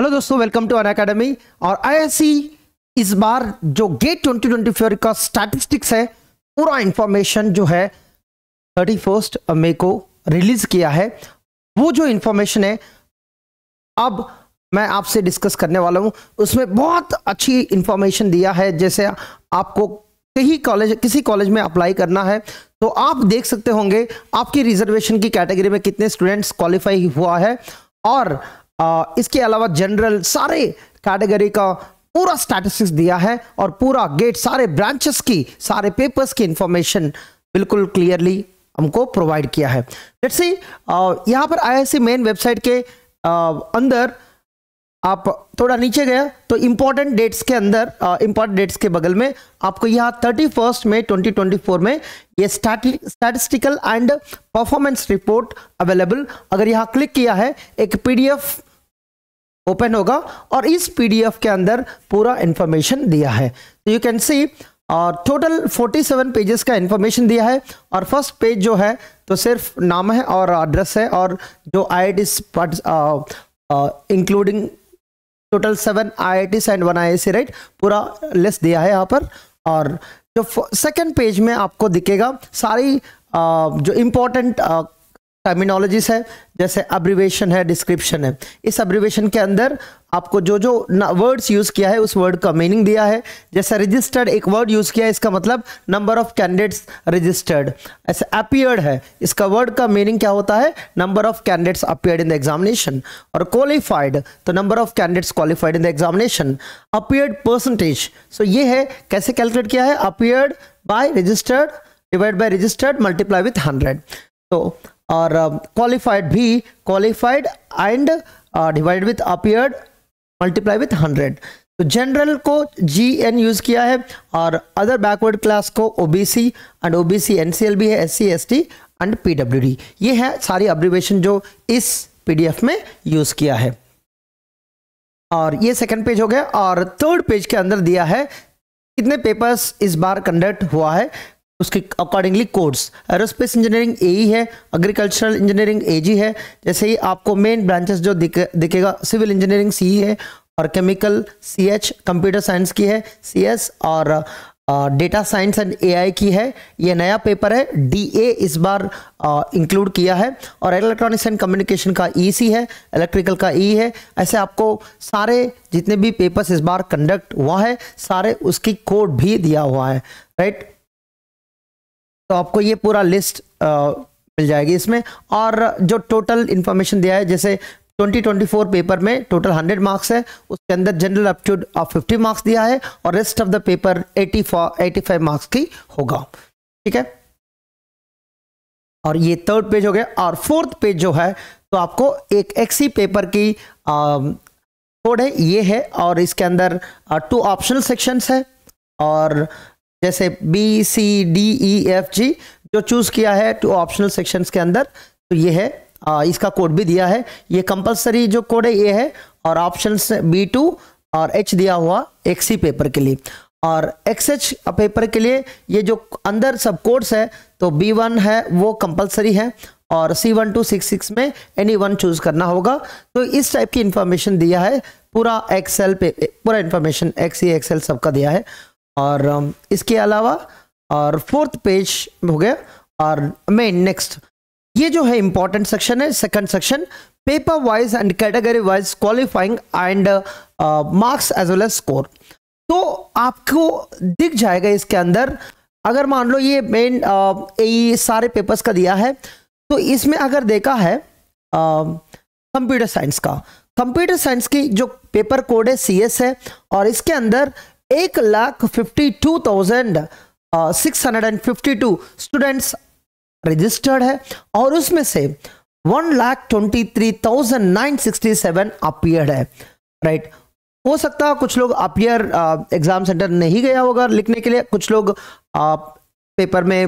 Hello दोस्तों, welcome to Unacademy. और IISc इस बार जो गेट 2024 का स्टैटिस्टिक्स है, पूरा इंफॉर्मेशन जो है 31 मई को रिलीज किया है। वो जो इंफॉर्मेशन है अब मैं आपसे डिस्कस करने वाला हूं। उसमें बहुत अच्छी इंफॉर्मेशन दिया है, जैसे आपको किसी कॉलेज में अप्लाई करना है तो आप देख सकते होंगे आपकी रिजर्वेशन की कैटेगरी में कितने स्टूडेंट्स क्वालिफाई हुआ है, और इसके अलावा जनरल सारे कैटेगरी का पूरा स्टैटिस्टिक्स दिया है, और पूरा गेट सारे ब्रांचेस की सारे पेपर्स की इंफॉर्मेशन बिल्कुल क्लियरली हमको प्रोवाइड किया है। लेट्स सी, यहाँ पर आईआईसी मेन वेबसाइट के अंदर आप थोड़ा नीचे गया तो इम्पोर्टेंट डेट्स के अंदर, इम्पोर्टेंट डेट्स के बगल में आपको यहाँ 31 मई 2024 में ये statistical and performance report available, अगर यहाँ क्लिक किया है एक पीडीएफ ओपन होगा और इस पीडीएफ के अंदर पूरा इंफॉर्मेशन दिया है। तो you can see total 47 pages का इंफॉर्मेशन दिया है, और फर्स्ट पेज जो है तो सिर्फ नाम है और एड्रेस है, और जो IIT including total 7 IITs and 1 IISc, right, पूरा लिस्ट दिया है यहाँ पर। और जो सेकंड पेज में आपको दिखेगा सारी जो इम्पोर्टेंट टर्मिनोलॉजीज है, जैसे अब्रिवेशन है, डिस्क्रिप्शन है। इस अब्रिवेशन के अंदर आपको जो जो वर्ड्स यूज़ किया है उस वर्ड का मीनिंग दिया है। जैसे रजिस्टर्ड एक वर्ड यूज़ किया है, इसका मतलब नंबर ऑफ कैंडिडेट्स रजिस्टर्ड। ऐसे अपीयर्ड है, इसका वर्ड का मीनिंग क्या होता है, number of candidates appeared in the examination. और क्वालिफाइड, तो number of candidates qualified in the examination. Appeared percentage, so ये है कैसे कैलकुलेट किया है, appeared by registered divide by registered multiply with 100। तो और क्वालिफाइड भी qualified and divide with appeared multiply with 100। तो जनरल को GN यूज़ किया है, और अदर बैकवर्ड क्लास को OBC एंड OBC NCL भी है, SC ST एंड PWD। ये है सारी अब्रिवेशन जो इस PDF में यूज़ किया है। और ये सेकंड पेज हो गया, और थर्ड पेज के अंदर दिया है कितने पेपर्स इस बार कंडक्ट हुआ है, उसके accordingly course. Aerospace engineering AE है, एग्रीकल्चरल इंजीनियरिंग AG है। जैसे ही आपको मेन ब्रांचेस जो दिखेगा, सिविल इंजीनियरिंग CE है, और केमिकल CH कंप्यूटर साइंस की है CS, और डेटा साइंस एंड AI की है। ये नया पेपर है, DA इस बार इंक्लूड किया है। और इलेक्ट्रॉनिक्स एंड कम्युनिकेशन का EC है, इलेक्ट्रिकल का EE है। ऐसे आपको सारे जितने भी पेपर्स इस बार कंडक्ट हुआ है, सारे उसकी कोड भी दिया हुआ है, राइट। तो आपको ये पूरा लिस्ट मिल जाएगी इसमें। और जो टोटल इन्फॉर्मेशन दिया है, जैसे 2024 पेपर में टोटल 100 मार्क्स है, उसके अंदर जनरल एप्टीट्यूड 50 मार्क्स दिया है, और rest of the paper 85 marks की होगा, ठीक है। और ये थर्ड पेज हो गया। और फोर्थ पेज जो है तो आपको एक XE पेपर की कोड है, ये है। और इसके अंदर 2 ऑप्शनल सेक्शंस है, और जैसे BCDEFG जो चूज़ किया है 2 ऑप्शनल सेक्शंस के अंदर, तो ये है। इसका कोड भी दिया है, ये कंपलसरी जो कोड है ये है, और ऑप्शंस B2 और H दिया हुआ XE पेपर के लिए। और XH पेपर के लिए ये जो अंदर सब कोड्स है, तो B1 है वो कंपलसरी है, और C1266 में anyone चूज़ करना होगा। तो इस टाइप की इन्फॉर्मेशन दिया है, पूरा एक्सेल पे पूरा इन्फॉर्मेशन XE एक्सेल सबका दिया है। और इसके अलावा और फोर्थ पेज हो गया। और मेन नेक्स्ट ये जो है इम्पोर्टेंट सेक्शन है, second section, paper wise and category wise qualifying and marks as well as score. तो आपको दिख जाएगा इसके अंदर, अगर मान लो ये मेन ये सारे पेपर्स का दिया है, तो इसमें अगर देखा है कंप्यूटर साइंस का, कंप्यूटर साइंस की जो पेपर कोड है CS है, और इसके अंदर 1,52,652 स्टूडेंट्स रजिस्टर्ड है, और उसमें से 1,23,967 अपीयर्ड है, राइट। हो सकता है कुछ लोग अपीयर एग्जाम सेंटर नहीं गया होगा लिखने के लिए, कुछ लोग पेपर में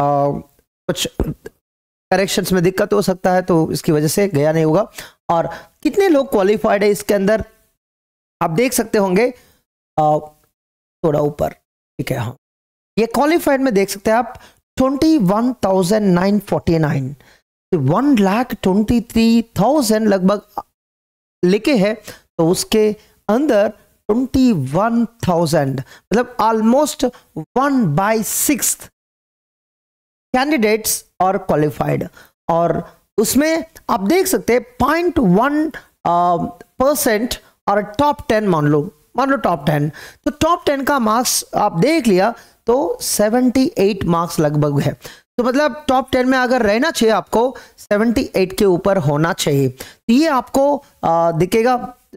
कुछ करेक्शंस में दिक्कत हो सकता है, तो इसकी वजह से गया नहीं होगा। और कितने लोग क्वालिफाइड है इसके अंदर आप देख सकते होंगे, थोड़ा ऊपर, ठीक है, हाँ, ये क्वालिफाइड में देख सकते हैं आप 21,949, 1,23,000 लगभग लिखे हैं। तो उसके अंदर 21,000 मतलब ऑलमोस्ट 1/6 कैंडिडेट्स और क्वालिफाइड, और उसमें आप देख सकते हैं 0.1% और टॉप 10 मान लो टॉप 10, तो टॉप 10 का मार्क्स आप देख लिया तो 78 मार्क्स लगभग है। तो मतलब टॉप 10 में अगर रहना चाहिए आपको 78 के ऊपर होना चाहिए। तो ये आपको दिखेगा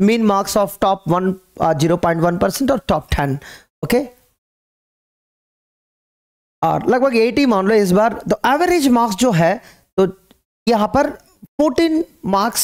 मीन मार्क्स ऑफ टॉप 1 0.1% और टॉप 10 ओके, और लगभग 80 मान लो इस बार। तो एवरेज मार्क्स जो है तो यहाँ पर 14 मार्क्स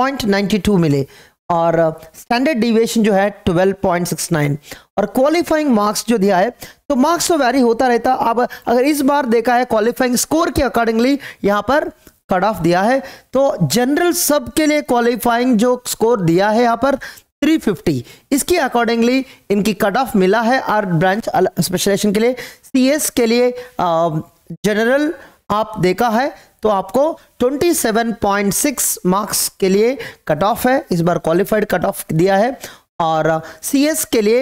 0.92 मिले, और स्टैंडर्ड डिविएशन जो है 12.69, और क्वालिफाइंग मार्क्स जो दिया है तो मार्क्स तो वैरी होता रहता। अब अगर इस बार देखा है क्वालिफाइंग स्कोर के अकॉर्डिंगली यहाँ पर कट ऑफ दिया है, तो जनरल सब के लिए क्वालिफाइंग जो स्कोर दिया है यहाँ पर 350, इसके अकॉर्डिंगली इनकी कट ऑफ मिला है। और ब्रांच स्पेशलाइजेशन के लिए CS के लिए जनरल आप देखा है तो आपको 27.6 मार्क्स के लिए कट ऑफ है, इस बार क्वालिफाइड कट ऑफ दिया है। और CS के लिए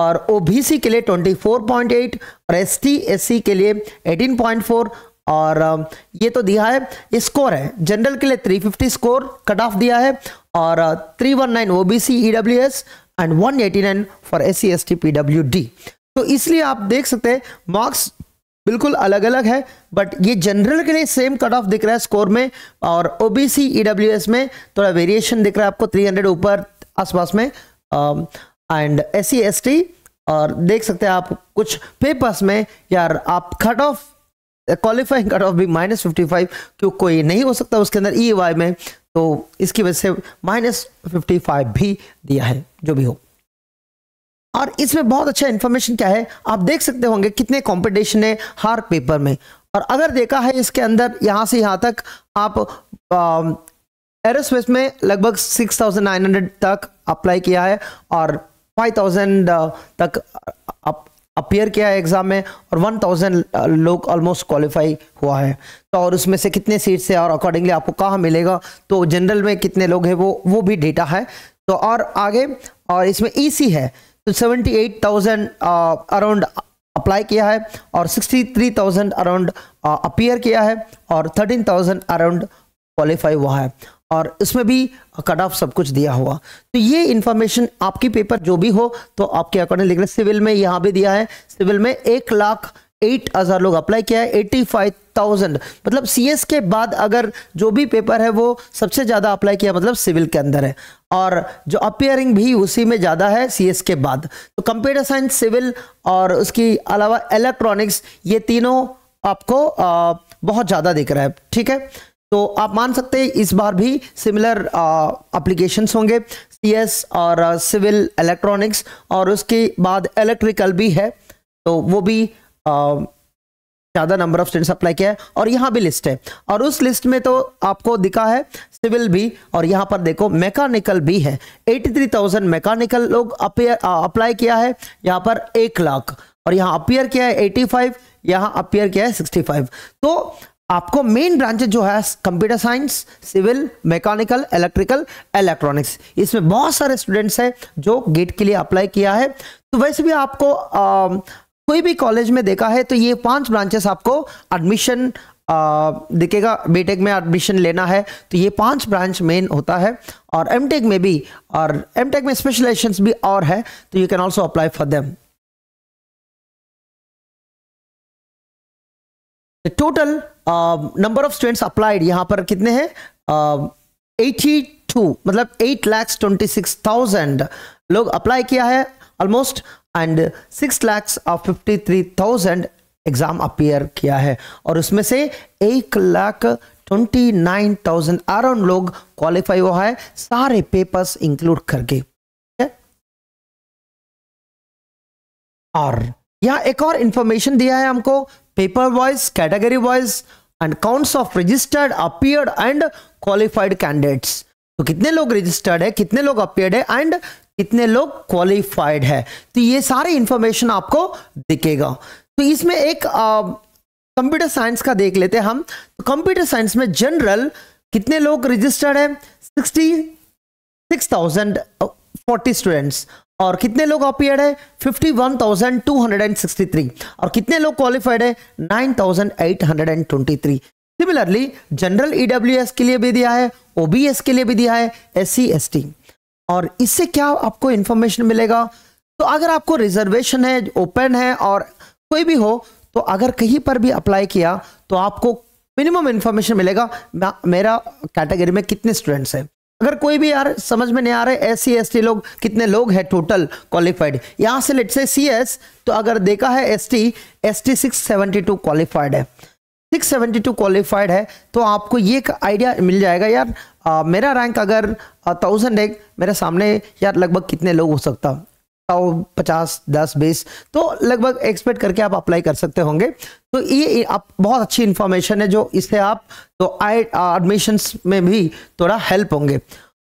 और OBC के लिए 24.8 और ST SC के लिए 18.4, और ये तो दिया है ये स्कोर है। जनरल के लिए 350 स्कोर कट ऑफ दिया है, और 319 OBC EWS and 189 for SC ST PWD। तो इसलिए आप देख सकते हैं मार्क्स बिल्कुल अलग अलग है, बट ये जनरल के लिए सेम कट ऑफ दिख रहा है स्कोर में, और OBC EWS में थोड़ा वेरिएशन दिख रहा है आपको 300 ऊपर आसपास में, एंड SC ST। और देख सकते हैं आप कुछ पेपर्स में यार आप cut off qualifying cut off भी -55 क्यों कोई नहीं हो सकता उसके अंदर EY में, तो इसकी वजह से -55 भी दिया है। जो भी हो, और इसमें बहुत अच्छा इन्फॉर्मेशन क्या है आप देख सकते होंगे कितने कंपटीशन है हर पेपर में। और अगर देखा है इसके अंदर यहाँ से यहाँ तक आप एरोस्पेस में लगभग 6,900 तक अप्लाई किया है, और 5,000 तक अपीयर किया है एग्जाम में, और 1,000 लोग ऑलमोस्ट क्वालिफाई हुआ है। तो और उसमें से कितने सीट्स है और अकॉर्डिंगली आपको कहाँ मिलेगा, तो जनरल में कितने लोग हैं वो भी डेटा है। तो और आगे और इसमें EC है तो 78,000 अराउंड अप्लाई किया है, और 63,000 अराउंड अपीयर किया है, और 13,000 अराउंड क्वालिफाई हुआ है, और इसमें भी कट ऑफ सब कुछ दिया हुआ। तो ये इन्फॉर्मेशन आपकी पेपर जो भी हो तो आपके अकॉर्डिंग लिख रहे। सिविल में यहाँ भी दिया है, सिविल में 1,08,000 लोग अप्लाई किया है, 85,000 मतलब CS के बाद अगर जो भी पेपर है वो सबसे ज़्यादा अप्लाई किया मतलब सिविल के अंदर है, और जो अपीयरिंग भी उसी में ज़्यादा है CS के बाद। तो कंप्यूटर साइंस, सिविल और उसके अलावा इलेक्ट्रॉनिक्स, ये तीनों आपको बहुत ज़्यादा दिख रहा है। ठीक है, तो आप मान सकते हैं इस बार भी सिमिलर एप्लीकेशंस होंगे, CS और सिविल, इलेक्ट्रॉनिक्स, और उसके बाद इलेक्ट्रिकल भी है, तो वो भी ज़्यादा नंबर ऑफ स्टूडेंट्स अप्लाई किया है। और यहाँ भी लिस्ट है, और उस लिस्ट में तो आपको दिखा है सिविल भी, और यहाँ पर देखो मैकेनिकल भी है, 83,000 मैकेनिकल लोग अप्लाई किया है, यहाँ पर 1,00,000, और यहाँ अपीयर किया है 85, यहाँ अपीयर किया है 65। तो आपको मेन ब्रांचेज जो है computer science, civil, mechanical, electrical, electronics, इसमें बहुत सारे स्टूडेंट्स हैं जो गेट के लिए अप्लाई किया है। तो वैसे भी आपको कोई भी कॉलेज में देखा है तो ये 5 ब्रांचेस आपको एडमिशन दिखेगा। बीटेक में एडमिशन लेना है तो ये 5 ब्रांच मेन होता है, और एमटेक में भी, और एमटेक में स्पेशलाइजेशंस भी और है, तो you can also apply for them. Total number of students applied यहाँ पर कितने हैं, 82 मतलब 8,26,000 लोग अप्लाई किया है ऑलमोस्ट, एंड 6,53,000 एग्जाम अपीयर किया है, और उसमें से 1,29,000 अराउंड लोग क्वालिफाई हुआ है सारे पेपर्स इंक्लूड करके। और यहाँ एक और इंफॉर्मेशन दिया है हमको paper wise, category wise, and counts of registered, appeared and qualified candidates. तो कितने लोग रजिस्टर्ड है, कितने लोग अपीयर्ड है, एंड कितने लोग क्वालिफाइड है, तो ये सारी इंफॉर्मेशन आपको दिखेगा। तो इसमें एक कंप्यूटर साइंस का देख लेते हैं हम। तो कंप्यूटर साइंस में जनरल कितने लोग रजिस्टर्ड है, 66,000 40 स्टूडेंट्स और कितने लोग अपीयर्ड है 51,263 और कितने लोग क्वालिफाइड है 9,823। सिमिलरली जनरल ईडब्ल्यूएस के लिए भी दिया है, ओबीएस के लिए भी दिया है, एससी एसटी। और इससे क्या आपको इंफॉर्मेशन मिलेगा, तो अगर आपको रिजर्वेशन है, ओपन है और कोई भी हो, तो अगर कहीं पर भी अप्लाई किया तो आपको मिनिमम इंफॉर्मेशन मिलेगा मेरा कैटेगरी में कितने स्टूडेंट्स हैं। अगर कोई भी यार समझ में नहीं आ रहा है एससी एसटी लोग कितने लोग हैं टोटल क्वालिफाइड, यहाँ से लेट से सीएस, तो अगर देखा है एसटी 672 क्वालिफाइड है, 672 क्वालिफाइड है, तो आपको ये आइडिया मिल जाएगा यार मेरा रैंक अगर 1000 है मेरे सामने यार लगभग कितने लोग हो सकता, 50 10 20, तो लगभग एक्सपेक्ट करके आप अप्लाई कर सकते होंगे। तो ये आप बहुत अच्छी इन्फॉर्मेशन है जो इससे आप तो एडमिशंस में भी थोड़ा हेल्प होंगे।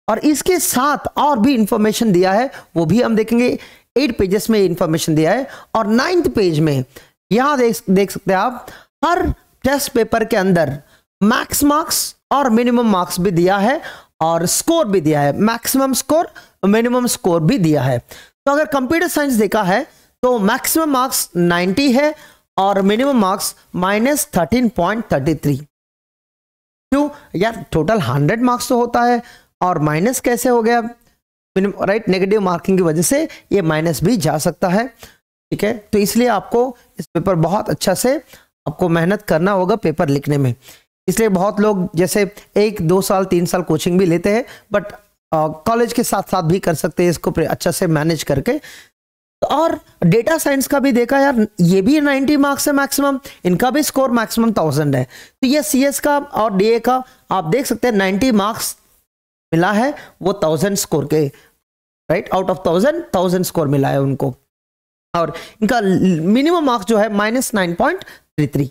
और इसके साथ और भी इन्फॉर्मेशन दिया है वो भी हम देखेंगे, 8 पेजेस में इन्फॉर्मेशन दिया है। और 9th पेज में यहाँ देख सकते हैं आप हर टेस्ट पेपर के अंदर मैक्स मार्क्स और मिनिमम मार्क्स भी दिया है और स्कोर भी दिया है, मैक्सिमम स्कोर मिनिमम स्कोर भी दिया है। तो अगर कंप्यूटर साइंस देखा है तो मैक्सिमम मार्क्स 90 है और मिनिमम मार्क्स -13.33। क्यों यार टोटल 100 मार्क्स तो होता है और माइनस कैसे हो गया, मिनिमम राइट नेगेटिव मार्किंग की वजह से ये माइनस भी जा सकता है, ठीक है। तो इसलिए आपको इस पेपर बहुत अच्छा से आपको मेहनत करना होगा पेपर लिखने में। इसलिए बहुत लोग जैसे 1 2 साल 3 साल कोचिंग भी लेते हैं, बट कॉलेज के साथ साथ भी कर सकते हैं इसको अच्छा से मैनेज करके। और डेटा साइंस का भी देखा यार ये भी 90 मार्क्स है मैक्सिमम, इनका भी स्कोर मैक्सिमम 1000 है। तो ये सीएस का और डीए का आप देख सकते हैं 90 मार्क्स मिला है वो 1000 स्कोर के, राइट आउट ऑफ 1000 स्कोर मिला है उनको। और इनका मिनिमम मार्क्स जो है -9.33,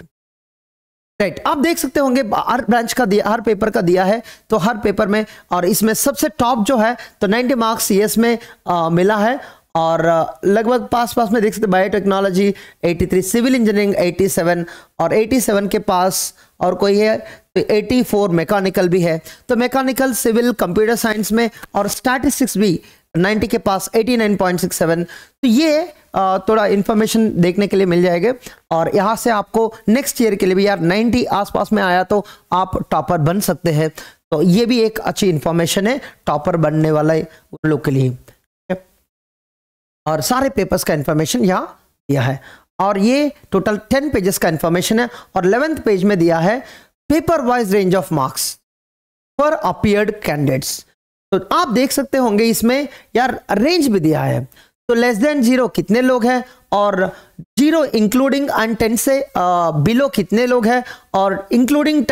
राइट। आप देख सकते होंगे हर ब्रांच का दिया, हर पेपर का दिया है, तो हर पेपर में। और इसमें सबसे टॉप जो है तो 90 मार्क्स सीएस में मिला है और लगभग पास में देख सकते बायोटेक्नोलॉजी 83, सिविल इंजीनियरिंग 87 और 87 के पास और कोई है तो 84 मैकेनिकल भी है। तो मैकेनिकल, सिविल, कंप्यूटर साइंस में और स्टैटिस्टिक्स भी 90 के पास 89.67। तो ये थोड़ा इन्फॉर्मेशन देखने के लिए मिल जाएगा। और यहाँ से आपको नेक्स्ट ईयर के लिए भी यार 90 आसपास में आया तो आप टॉपर बन सकते हैं, तो ये भी एक अच्छी इन्फॉर्मेशन है टॉपर बनने वाले लोग के लिए। और सारे पेपर्स का इन्फॉर्मेशन यहाँ दिया है और ये टोटल 10 पेजेस का इन्फॉर्मेशन है। और 11th पेज में दिया है paper wise range of marks for appeared candidates. तो आप देख सकते होंगे इसमें यार रेंज भी दिया है, तो लेस देन 0 कितने लोग हैं और 0 इंक्लूडिंग एंड 10 से बिलो कितने लोग हैं और इंक्लूडिंग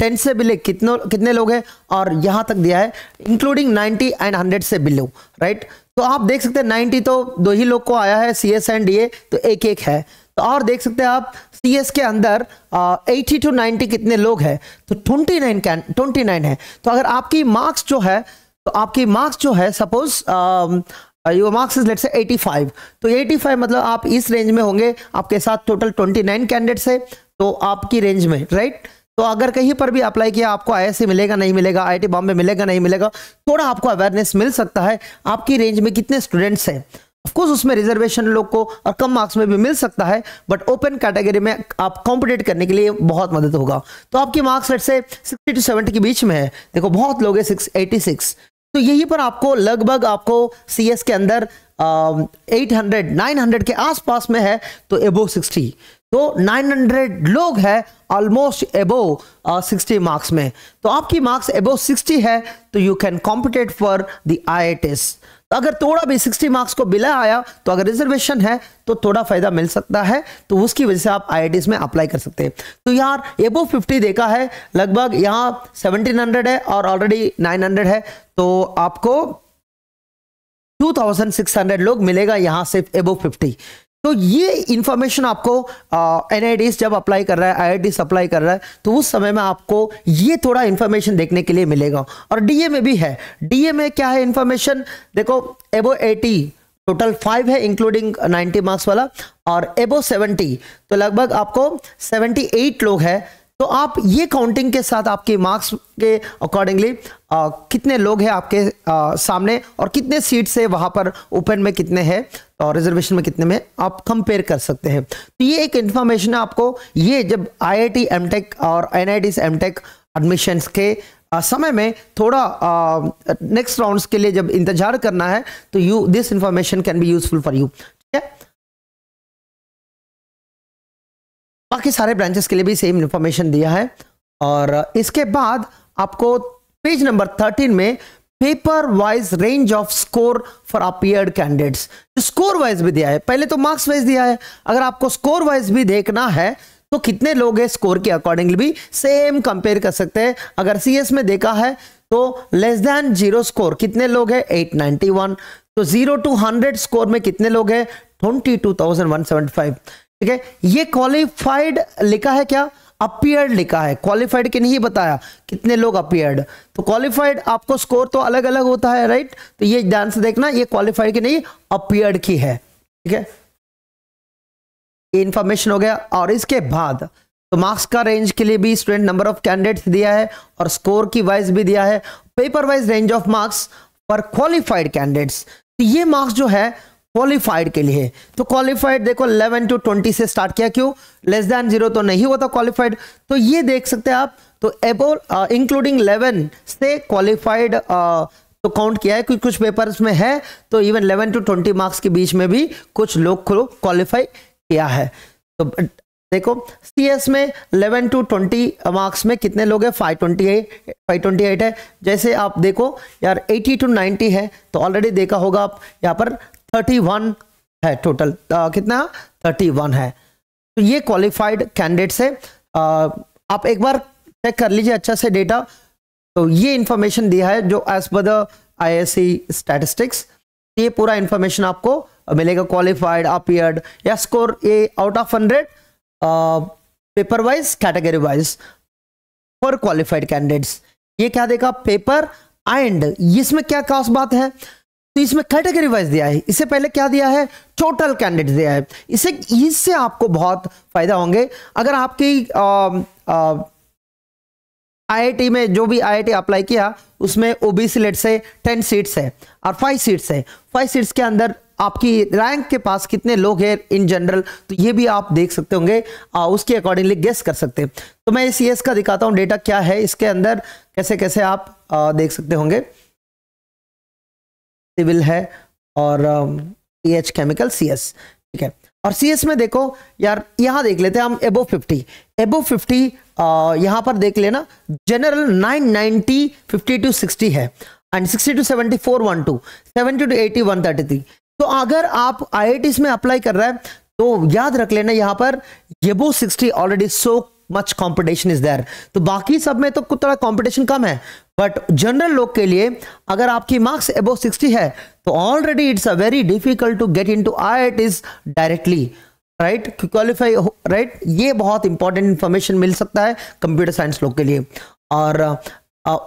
10 से बिलो कितने लोग हैं। और यहां तक दिया है इंक्लूडिंग 90 एंड 100 से बिलो, राइट। तो आप देख सकते हैं 90 तो 2 ही लोग को आया है सीएस एंड डीए, तो एक है। तो और देख सकते हैं आप सीएस के अंदर 80 टू 90 कितने लोग हैं तो 29 है। तो अगर आपकी मार्क्स जो है suppose your marks is let say 85, तो 85 मतलब आप इस रेंज में होंगे, आपके साथ टोटल 29 कैंडिडेट्स है तो आपकी रेंज में, राइट। तो अगर कहीं पर भी अप्लाई किया आपको आईएससी मिलेगा नहीं मिलेगा, आईआईटी बॉम्बे मिलेगा नहीं मिलेगा, थोड़ा आपको अवेयरनेस मिल सकता है आपकी रेंज में कितने स्टूडेंट्स हैं। ऑफकोर्स उसमें रिजर्वेशन लोग को और कम मार्क्स में भी मिल सकता है, बट ओपन कैटेगरी में आप कॉम्पिटेट करने के लिए बहुत मदद होगा। तो आपकी मार्क्स लेट से 60 to 70 के बीच में है, देखो बहुत लोग है 86, तो यही पर आपको लगभग आपको सीएस के अंदर 800 900 के आसपास में है तो एबो 60, तो 900 लोग हैं ऑलमोस्ट एबो 60 मार्क्स में। तो आपकी मार्क्स एबो 60 है तो you can compete for the IITs. तो अगर थोड़ा भी 60 मार्क्स को बिलो आया तो अगर रिजर्वेशन है तो थोड़ा फायदा मिल सकता है, तो उसकी वजह से आप आईआईटीज में अप्लाई कर सकते हैं। तो यार एबो 50 देखा है लगभग यहाँ 1700 है और ऑलरेडी 900 है, तो आपको 2600 लोग मिलेगा यहाँ से एबो 50। तो ये इन्फॉर्मेशन आपको एनआईडीज जब अप्लाई कर रहा है, आईआईटीज अप्लाई कर रहा है, तो उस समय में आपको ये थोड़ा इन्फॉर्मेशन देखने के लिए मिलेगा। और डीए में भी है, डीए में क्या है इन्फॉर्मेशन, देखो एबो 80 टोटल 5 है इंक्लूडिंग 90 मार्क्स वाला और एबो 70 तो लगभग आपको 78 लोग हैं तो आप ये काउंटिंग के साथ आपके मार्क्स के अकॉर्डिंगली कितने लोग हैं आपके सामने और कितने सीट्स है वहाँ पर, ओपन में कितने हैं और रिजर्वेशन में कितने में, आप कंपेयर कर सकते हैं। तो ये एक इन्फॉर्मेशन है आपको। ये जब IIT एमटेक और NIT एमटेक एडमिशन्स के समय में थोड़ा नेक्स्ट राउंड्स के लिए जब इंतजार करना है तो you this information can be useful for you. ठीक है, बाकी सारे ब्रांचेस के लिए भी सेम इंफॉर्मेशन दिया है। और इसके बाद आपको पेज नंबर 13 में paper wise range of score for appeared candidates, score wise भी दिया है। पहले तो मार्क्स वाइज दिया है, अगर आपको स्कोर वाइज भी देखना है तो कितने लोग हैं स्कोर के अकॉर्डिंगली भी सेम कंपेयर कर सकते हैं। अगर सीएस में देखा है तो लेस देन 0 स्कोर कितने लोग हैं 891, तो 0 to 100 स्कोर में कितने लोग हैं 22,175। ठीक है, ये क्वालिफाइड लिखा है क्या, अपीयर्ड लिखा है, क्वालिफाइड के नहीं बताया कितने लोग अपीयर्ड। तो क्वालिफाइड आपको स्कोर तो अलग अलग होता है राइट, तो ये ध्यान से देखना, ये क्वालिफाइड की नहीं अपीयर्ड की है। ठीक है, इंफॉर्मेशन हो गया। और इसके बाद तो मार्क्स का रेंज के लिए भी स्टूडेंट नंबर ऑफ कैंडिडेट्स दिया है और स्कोर की वाइज भी दिया है, paper wise range of marks for qualified candidates. तो ये मार्क्स जो है क्वालिफाइड के लिए, तो क्वालिफाइड देखो 11 to 20 से स्टार्ट किया, क्यों लेस देन 0 तो नहीं होता क्वालिफाइड, तो ये देख सकते हैं आप। तो अबव इंक्लूडिंग 11 से क्वालिफाइड तो काउंट किया है, कुछ पेपर्स में है तो इवन 11 to 20 मार्क्स के बीच में भी कुछ लोग क्वालिफाई किया है। तो देखो सीएस में 11 टू 20 मार्क्स में कितने लोग हैं 528 है। जैसे आप देखो यार 80 टू 90 है तो ऑलरेडी देखा होगा आप, यहाँ पर 31 है टोटल, कितना 31 है। तो ये क्वालिफाइड कैंडिडेट से आप एक बार चेक कर लीजिए अच्छा से डेटा। तो ये इंफॉर्मेशन दिया है जो as per the ISC statistics, ये पूरा इंफॉर्मेशन आपको मिलेगा क्वालिफाइड अपीयर्ड या स्कोर, ये out of 100 paper wise category wise for qualified candidates. ये क्या देखा पेपर एंड, इसमें क्या खास बात है तो इसमें कैटेगरी वाइज दिया है, इससे पहले क्या दिया है टोटल कैंडिडेट दिया है। इससे आपको बहुत फायदा होंगे। अगर आपकी IIT में जो भी IIT अप्लाई किया उसमें OBC लेट से 10 सीट्स है और 5 सीट्स है, 5 सीट्स के अंदर आपकी रैंक के पास कितने लोग हैं इन जनरल, तो ये भी आप देख सकते होंगे, उसके अकॉर्डिंगली गेस कर सकते हैं। तो मैं सीएस का दिखाता हूं डेटा क्या है, इसके अंदर कैसे कैसे आप देख सकते होंगे। सिविल है और एच केमिकल सीएस। ठीक है, और सीएस में देखो यार यहाँ देख लेते हैं हम एबो 50 यहाँ पर देख लेना जनरल 990 50 to 60 है एंड 60 to 74 12 70 to 80 133। तो अगर आप IITs में अप्लाई कर रहा है तो याद रख लेना यहाँ पर above 60 already so much competition is there. तो बाकी सब में तो कुछ थोड़ा कॉम्पिटिशन कम है, बट जनरल लोग के लिए अगर आपकी मार्क्स एबो 60 है तो already it's a very difficult to get into IITs directly right, qualify right. ये बहुत इंपॉर्टेंट इंफॉर्मेशन मिल सकता है कंप्यूटर साइंस लोग के लिए। और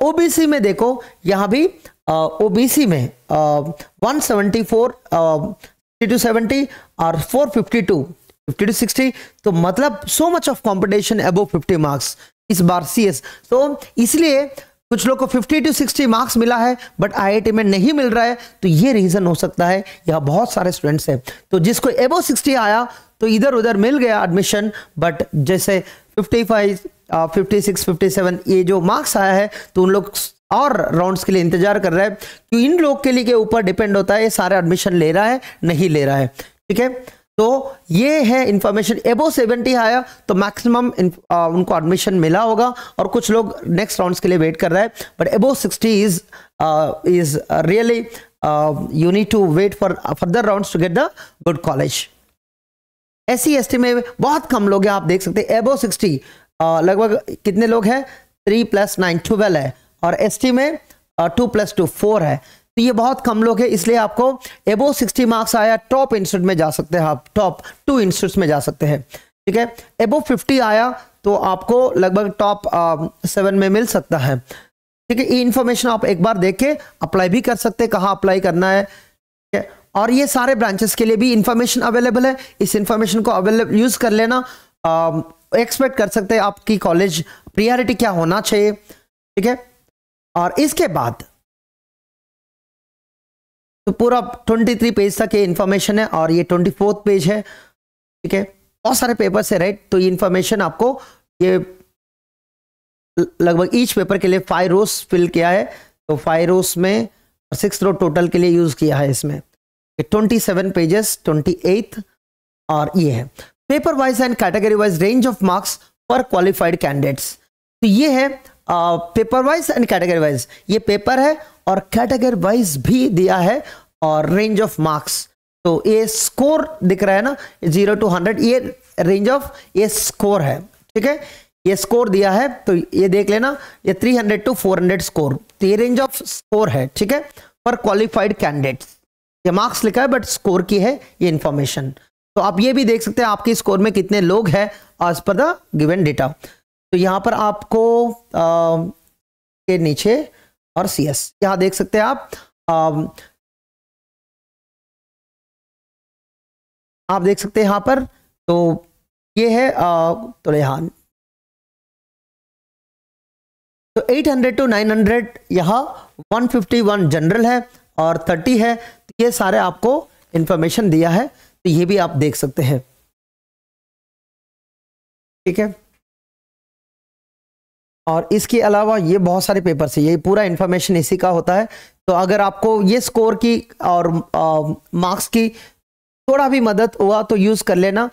ओबीसी में देखो यहाँ भी ओबीसी में 174 50 to 70 और 452 50 to 60, तो मतलब so much of competition above 50 marks इस बार सीएस। तो इसलिए कुछ लोग को 50 टू 60 मार्क्स मिला है बट IIT में नहीं मिल रहा है, तो ये रीजन हो सकता है। यहाँ बहुत सारे स्टूडेंट्स हैं तो जिसको एबो 60 आया तो इधर उधर मिल गया एडमिशन, बट जैसे 55 56 57 ये जो मार्क्स आया है तो उन लोग और राउंड्स के लिए इंतजार कर रहा है, कि इन लोग के लिए के ऊपर डिपेंड होता है ये सारे एडमिशन ले रहा है नहीं ले रहा है। ठीक है, तो ये है इन्फॉर्मेशन। एबो 70 आया तो मैक्सिमम उनको एडमिशन मिला होगा और कुछ लोग नेक्स्ट राउंड्स के लिए वेट कर रहा है, but above 60 is really you need to wait for further rounds to get the good college. SC ST में बहुत कम लोग हैं, आप देख सकते हैं एबो 60 लगभग कितने लोग हैं 3 + 9 12 है, और ST में 2 + 2 4 है, तो ये बहुत कम लोग हैं। इसलिए आपको एबो 60 मार्क्स आया टॉप इंस्टीट्यूट में जा सकते हैं आप, टॉप 2 इंस्टीट्यूट में जा सकते हैं। ठीक है, एबो 50 आया तो आपको लगभग टॉप 7 में मिल सकता है। ठीक है, ये इन्फॉर्मेशन आप एक बार देख के अप्लाई भी कर सकते हैं, कहाँ अप्लाई करना है। ठीक है, और ये सारे ब्रांचेस के लिए भी इन्फॉर्मेशन अवेलेबल है, इस इन्फॉर्मेशन को अवेलेबल यूज कर लेना। एक्सपेक्ट कर सकते हैं आपकी कॉलेज प्रायोरिटी क्या होना चाहिए, ठीक है। और इसके बाद तो पूरा 23 पेज तक ये इंफॉर्मेशन है और ये 24वां पेज है, ठीक है। बहुत सारे पेपर्स है राइट, तो ये इंफॉर्मेशन आपको ये लगभग ईच पेपर के लिए 5 रोज फिल किया है, तो 5 रोज में 6 रो टोटल के लिए यूज किया है। इसमें 27 पेजेस 28 और ये है paper wise and category wise range of marks for qualified candidates. तो ये है paper wise and category wise, ये पेपर है और कैटेगरी वाइज भी दिया है और रेंज ऑफ मार्क्स। तो ये स्कोर दिख रहा है ना 0 to 100, ये रेंज ऑफ ये स्कोर है, ठीक है। ये स्कोर दिया है तो ये देख लेना, ये 300 टू 400 स्कोर, तो ये रेंज ऑफ स्कोर है, ठीक है, फॉर क्वालिफाइड कैंडिडेट्स। ये मार्क्स लिखा है बट स्कोर की है ये इंफॉर्मेशन, तो आप ये भी देख सकते हैं आपके स्कोर में कितने लोग हैं as per the given data. तो यहाँ पर आपको के नीचे और सीएस यहाँ देख सकते हैं आप देख सकते हैं यहाँ पर। तो ये है थोड़े यहाँ तो 800 टू 900 यहाँ 151 जनरल है और 30 है, तो ये सारे आपको इंफॉर्मेशन दिया है, तो ये भी आप देख सकते हैं, ठीक है। और इसके अलावा ये बहुत सारे पेपर से ये पूरा इंफॉर्मेशन इसी का होता है। तो अगर आपको ये स्कोर की और मार्क्स की थोड़ा भी मदद हुआ तो यूज कर लेना।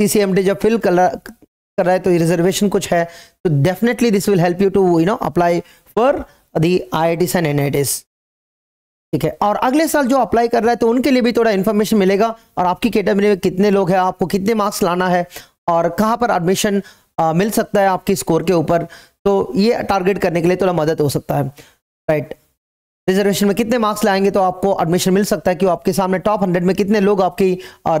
सीसीएमडी जब फिल कर रहा है तो रिजर्वेशन कुछ है, तो definitely this will help you to apply for the IITs and NITs, ठीक है। और अगले साल जो अप्लाई कर रहा है तो उनके लिए भी थोड़ा इन्फॉर्मेशन मिलेगा और आपकी कैटेगरी में कितने लोग हैं, आपको कितने मार्क्स लाना है और कहाँ पर एडमिशन मिल सकता है आपकी स्कोर के ऊपर, तो ये टारगेट करने के लिए थोड़ा मदद हो सकता है, राइट। रिजर्वेशन में कितने मार्क्स लाएंगे तो आपको एडमिशन मिल सकता है कि आपके सामने टॉप 100 में कितने लोग आपकी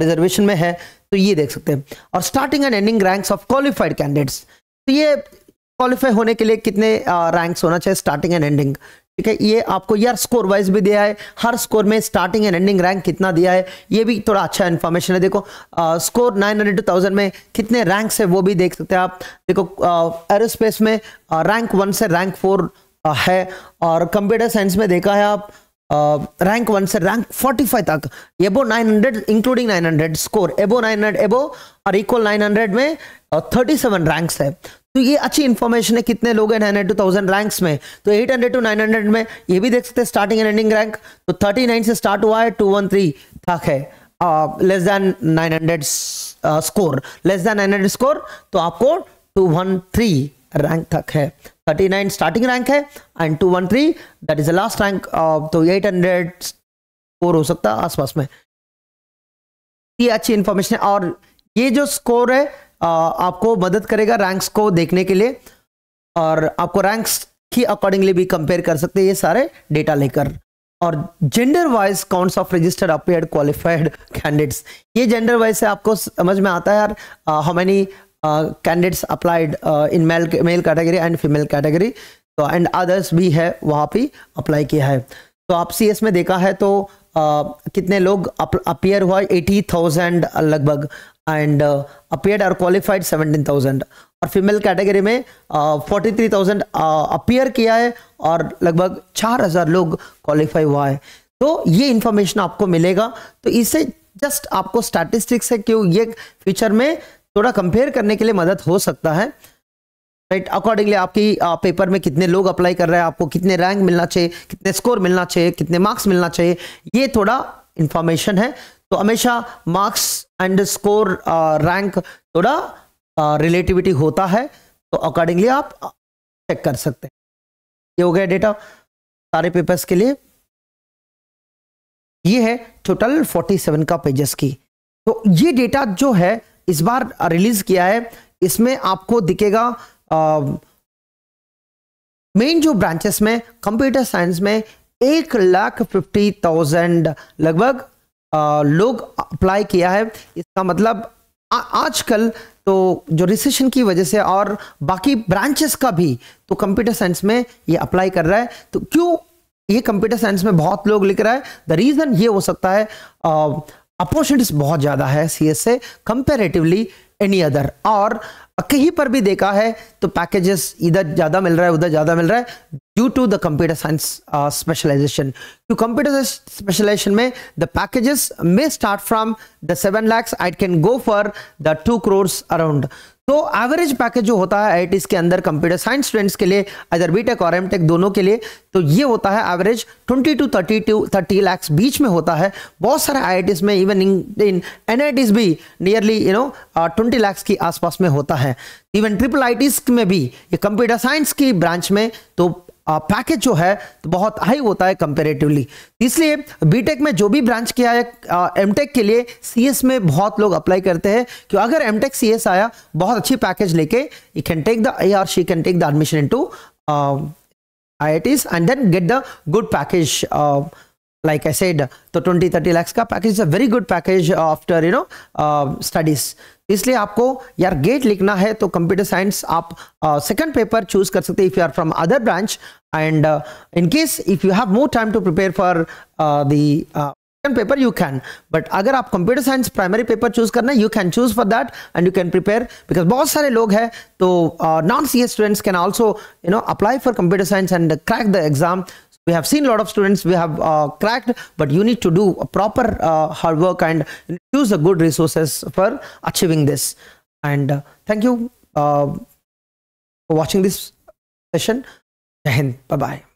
रिजर्वेशन में है, तो ये देख सकते हैं। और starting and ending ranks of qualified candidates, तो ये क्वालिफाई होने के लिए कितने रैंक्स होना चाहिए स्टार्टिंग एंड एंडिंग, ठीक है। ये आपको यार स्कोर वाइज भी दिया है, हर स्कोर में स्टार्टिंग एंड एंडिंग रैंक कितना दिया है, ये भी थोड़ा अच्छा इन्फॉर्मेशन है। देखो स्कोर 900 to 1000 में कितने रैंक्स है वो भी देख सकते हैं आप। देखो एरोस्पेस में रैंक 1 से रैंक 4 है, और कंप्यूटर साइंस में देखा है आप रैंक 1 से रैंक 45 तक एबो 900 इंक्लूडिंग 900 स्कोर, एबो 900 एबो और इक्वल 900 में 37 रैंक्स है। तो ये अच्छी इन्फॉर्मेशन है कितने लोग हैं 900 to 1000 रैंक्स में। तो 800 टू 900 में ये भी देख सकते हैं स्टार्टिंग एंड एंडिंग रैंक, तो 39 से स्टार्ट हुआ है 213 तक है, less than 900 score, less than 900 score तो आपको 213 रैंक तक है। 39 स्टार्टिंग रैंक है and 213 that is the last rank, तो 800 स्कोर हो सकता है आसपास में। ये अच्छी इन्फॉर्मेशन है और ये जो स्कोर है आपको मदद करेगा रैंक्स को देखने के लिए, और आपको रैंक्स की अकॉर्डिंगली भी कंपेयर कर सकते हैं ये सारे डेटा लेकर। और gender wise counts of registered appeared qualified candidates, ये जेंडर वाइज से आपको समझ में आता है यार how many candidates applied in male category and female category, तो एंड अदर्स भी है वहाँ पे अप्लाई किया है। तो आप CS में देखा है तो कितने लोग अपीयर हुआ 80,000 लगभग, एंड अपीयर्ड और क्वालिफाइड 17,000, और फीमेल कैटेगरी में 43,000 अपीयर किया है और लगभग 4,000 लोग क्वालिफाई हुआ है। तो ये इंफॉर्मेशन आपको मिलेगा, तो इससे जस्ट आपको स्टैटिस्टिक्स है क्यों ये फ्यूचर में थोड़ा कंपेयर करने के लिए मदद हो सकता है, राइट। अकॉर्डिंगली आपकी पेपर में कितने लोग अप्लाई कर रहे हैं, आपको कितने रैंक मिलना चाहिए, कितने स्कोर मिलना चाहिए, कितने मार्क्स मिलना चाहिए, ये थोड़ा इंफॉर्मेशन है। तो हमेशा मार्क्स एंड स्कोर रैंक थोड़ा रिलेटिविटी होता है, तो अकॉर्डिंगली आप चेक कर सकते हैं। ये हो गया डेटा सारे पेपर्स के लिए, ये है टोटल 47 का पेजेस की। तो ये डेटा जो है इस बार रिलीज किया है, इसमें आपको दिखेगा मेन जो ब्रांचेस में कंप्यूटर साइंस में 1,50,000 लगभग लोग अप्लाई किया है। इसका मतलब आजकल तो जो रिसेशन की वजह से और बाकी ब्रांचेस का भी तो कंप्यूटर साइंस में ये अप्लाई कर रहा है। तो क्यों ये कंप्यूटर साइंस में बहुत लोग लिख रहा है, द रीज़न ये हो सकता है अपॉर्चुनिटीज बहुत ज़्यादा है CS से कंपेरेटिवली, एनी अदर। और कहीं पर भी देखा है तो पैकेजेस इधर ज़्यादा मिल रहा है उधर ज़्यादा मिल रहा है due to the computer science specialization. तो कंप्यूटर साइंस स्पेशलाइजेशन में the packages may start from the 7 lakhs, I can go for the 2 crores around. तो एवरेज पैकेज जो होता है IITs के अंदर कंप्यूटर साइंस स्टूडेंट्स के लिए अदर बीटेक और एमटेक दोनों के लिए, तो ये होता है एवरेज 20 to 30 lakhs बीच में होता है। बहुत सारे IITs में इवन इन NITs भी नियरली 20 lakhs के आसपास में होता है। इवन ट्रिपल IITs में भी ये कंप्यूटर साइंस की ब्रांच में तो पैकेज जो है तो बहुत हाई होता है कंपेरेटिवली। इसलिए बीटेक में जो भी ब्रांच किया है एमटेक के लिए सीएस में बहुत लोग अप्लाई करते हैं कि अगर एमटेक सीएस आया बहुत अच्छी पैकेज लेके यू कैन टेक द या she can take the admission into IITs and then get the good package like I said. तो 20-30 lakhs का package is a very good package after studies. इसलिए आपको यार गेट लिखना है तो कंप्यूटर साइंस आप सेकंड पेपर चूज कर सकते हैं if you are from other branch, and in case if you have more time to prepare for the second paper you can, but अगर आप computer science primary paper choose करना you can choose for that and you can prepare because बहुत सारे लोग हैं तो non-CS students can also apply for computer science and crack the exam. We have seen a lot of students we have cracked, but you need to do a proper hard work and choose the good resources for achieving this. And thank you for watching this session. Jai Hind, bye bye.